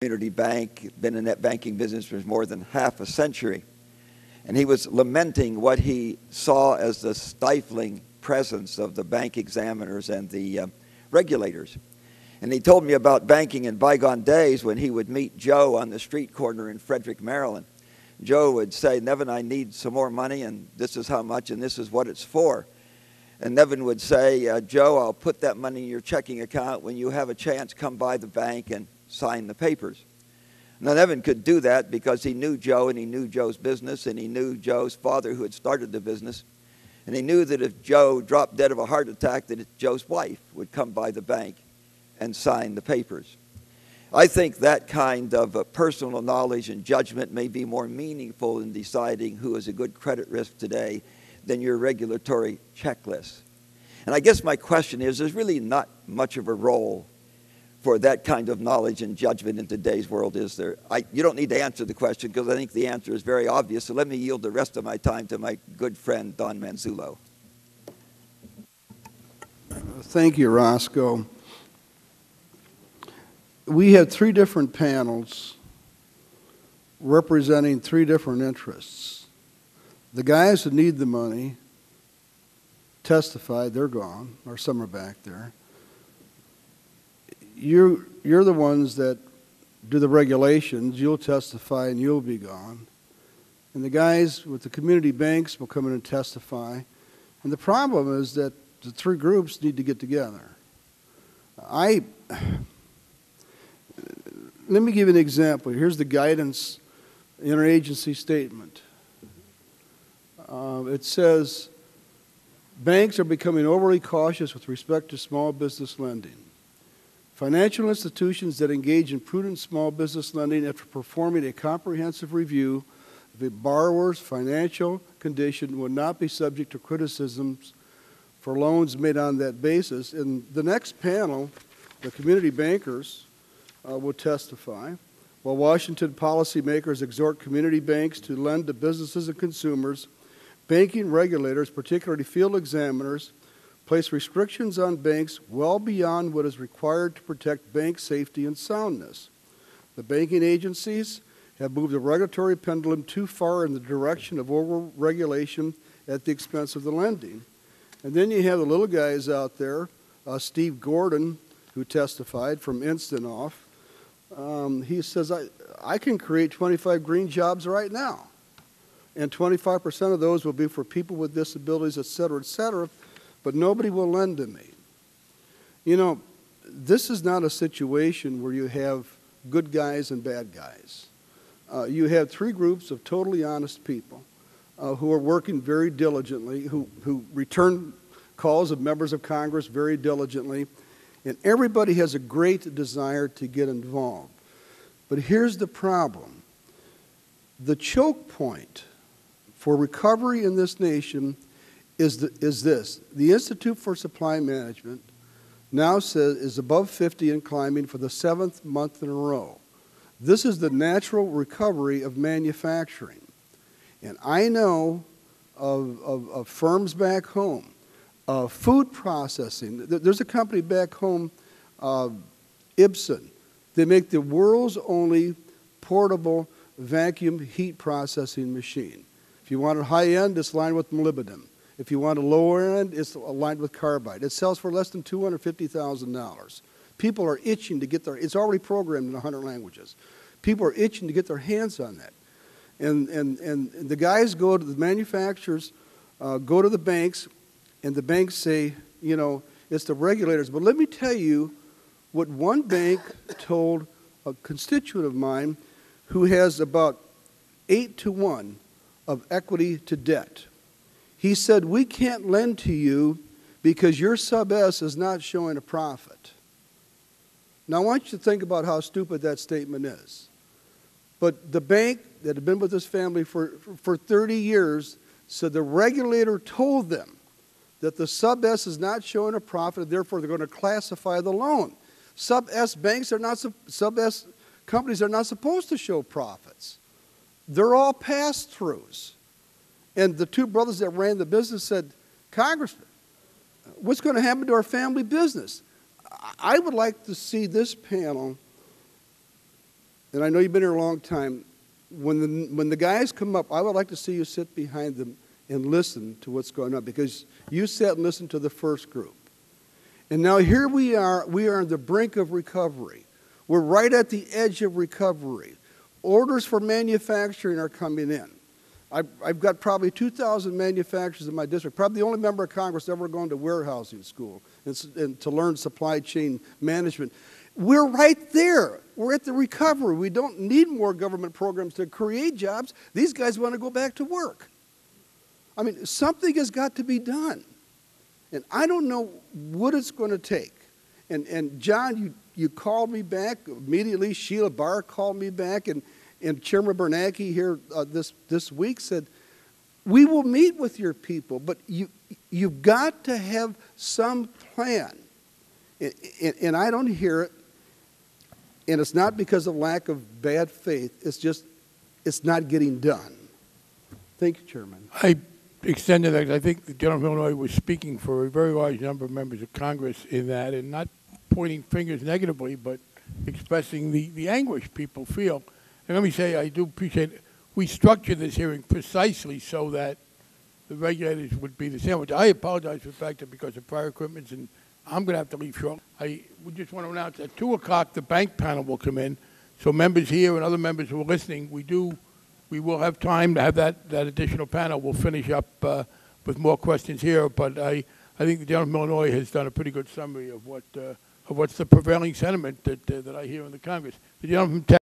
Community Bank, been in that banking business for more than half a century. And he was lamenting what he saw as the stifling presence of the bank examiners and the regulators. And he told me about banking in bygone days when he would meet Joe on the street corner in Frederick, Maryland. Joe would say, "Nevin, I need some more money, and this is how much, and this is what it's for." And Nevin would say, "Joe, I'll put that money in your checking account. When you have a chance, come by the bank and sign the papers." Now, Nevin could do that because he knew Joe, and he knew Joe's business, and he knew Joe's father who had started the business. And he knew that if Joe dropped dead of a heart attack, that Joe's wife would come by the bank and sign the papers. I think that kind of personal knowledge and judgment may be more meaningful in deciding who is a good credit risk today than your regulatory checklist. And I guess my question is, there's really not much of a role for that kind of knowledge and judgment in today's world, is there? You don't need to answer the question because I think the answer is very obvious, so let me yield the rest of my time to my good friend, Don Manzullo. Thank you, Roscoe. We had three different panels representing three different interests. The guys that need the money testified, they're gone, or some are back there. You're the ones that do the regulations, you'll testify and you'll be gone. And the guys with the community banks will come in and testify. And the problem is that the three groups need to get together. Let me give you an example. Here's the guidance interagency statement. It says, banks are becoming overly cautious with respect to small business lending. Financial institutions that engage in prudent small business lending after performing a comprehensive review of a borrower's financial condition would not be subject to criticisms for loans made on that basis. In the next panel, the community bankers will testify. While Washington policymakers exhort community banks to lend to businesses and consumers, banking regulators, particularly field examiners, place restrictions on banks well beyond what is required to protect bank safety and soundness. The banking agencies have moved the regulatory pendulum too far in the direction of over-regulation at the expense of the lending. And then you have the little guys out there, Steve Gordon, who testified from Instant Off. He says, I can create 25 green jobs right now, and 25% of those will be for people with disabilities, et cetera, but nobody will lend to me. You know, this is not a situation where you have good guys and bad guys. You have three groups of totally honest people who are working very diligently, who return calls of members of Congress very diligently, and everybody has a great desire to get involved. But here's the problem. The choke point for recovery in this nation is this. The Institute for Supply Management now says is above 50 and climbing for the 7th month in a row. This is the natural recovery of manufacturing. And I know of firms back home. Food processing. There's a company back home, Ibsen. They make the world's only portable vacuum heat processing machine. If you want a high end, it's lined with molybdenum. If you want a lower end, it's lined with carbide. It sells for less than $250,000. People are itching to get their, it's already programmed in 100 languages. People are itching to get their hands on that. And the guys go to the manufacturers, go to the banks, and the banks say, you know, it's the regulators. But let me tell you what one bank told a constituent of mine who has about 8 to 1 of equity to debt. He said, we can't lend to you because your sub S is not showing a profit. Now I want you to think about how stupid that statement is. But the bank that had been with this family for 30 years said the regulator told them that the sub S is not showing a profit, therefore they're going to classify the loan. Sub S banks are not, sub S companies are not supposed to show profits. They're all pass-throughs. And the two brothers that ran the business said, Congressman, what's going to happen to our family business? I would like to see this panel and I know you've been here a long time, when the guys come up, I would like to see you sit behind them and listen to what's going on, because you sat and listened to the first group. And now here we are on the brink of recovery. We're right at the edge of recovery. Orders for manufacturing are coming in. I've got probably 2,000 manufacturers in my district, probably the only member of Congress ever gone to warehousing school and to learn supply chain management. We're right there. We're at the recovery. We don't need more government programs to create jobs. These guys want to go back to work. I mean, something has got to be done. And I don't know what it's going to take. And John, you called me back immediately. Sheila Barr called me back, and Chairman Bernanke here this week said, we will meet with your people, but you've got to have some plan. And I don't hear it, and it's not because of lack of bad faith. It's just it's not getting done. Thank you, Chairman. I extended that. I think the gentleman from Illinois was speaking for a very large number of members of Congress in that, and not pointing fingers negatively, but expressing the anguish people feel. And let me say, I do appreciate it. We structured this hearing precisely so that the regulators would be the sandwich. I apologize for the fact that because of prior commitments, and I'm going to have to leave shortly. We just want to announce at 2 o'clock the bank panel will come in. So members here and other members who are listening, we will have time to have that additional panel. We'll finish up with more questions here. But I think the gentleman from Illinois has done a pretty good summary of what's the prevailing sentiment that I hear in the Congress. The gentleman from